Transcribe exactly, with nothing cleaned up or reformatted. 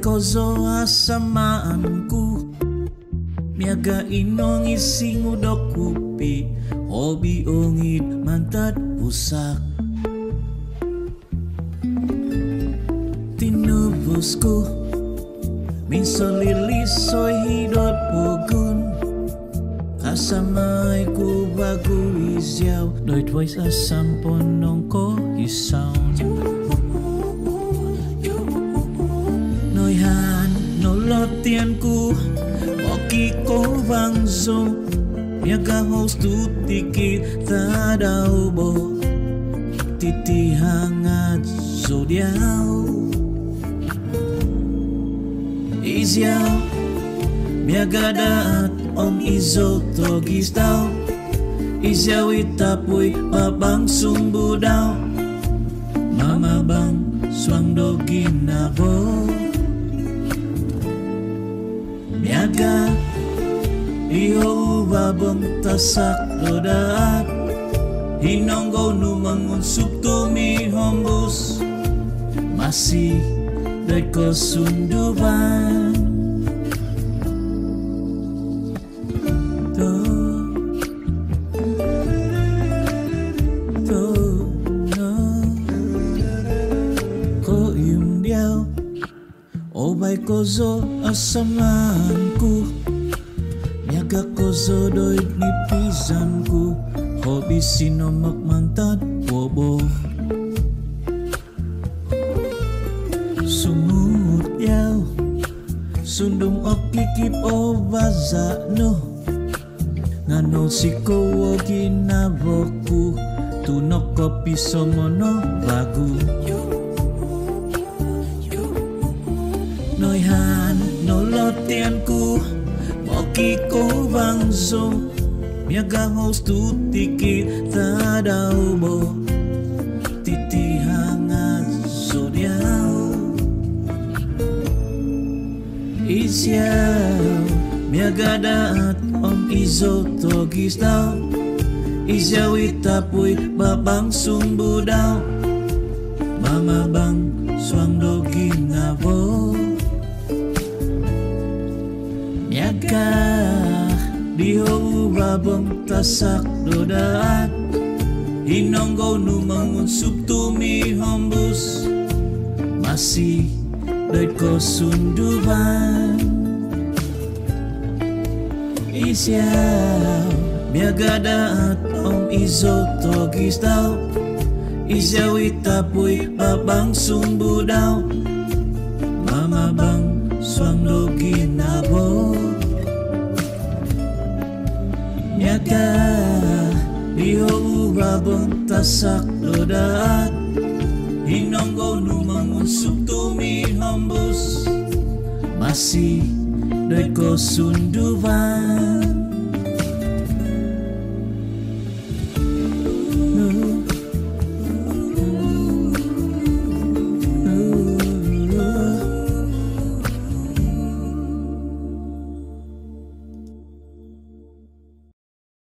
kozo asamaanku miagain ong ising udok kupi hobi ongit mantat pusak tinubusku minsolilisoi hidot pugun asamay ku bagu izyaw doit voice asam ponong ko isaw tian ku oki ko wangzo miaga host tu tikit tadau bo titi hangat zodiau iziau miaga daat om izo togis dau iziau itapuy babang sumbu dau mama bang suang dogi nabo miaga iyo babang tasak dodaat hinonggo numangun subto mi hombus masih deko sunduban to to no ko im diao obay kozo asamaanku miaga kozo doit nipizanku hobi sinomak mantat wobo sumut yaw sundum oklikip obazano ngano siko woginaboku tunok kopi somono lagu noihan nolotianku moki ko wangzo miaga host tu tiki tadau bo titi hangat zodiau isyau miaga daat om izo togis dau isyau itapuy babang sumbu dau mama bang suang dogi nabo miaga diho babang tasak dodaat hinonggo numangun subtumi hombus masih doit ko sunduban isyau miaga daat om izo togis dau isyau itapuy babang sumbu dau mama bang suang dogi nabo miaga diho babang tasak dodaat hinonggo numangun subtumi hombus masih doit ko sunduban.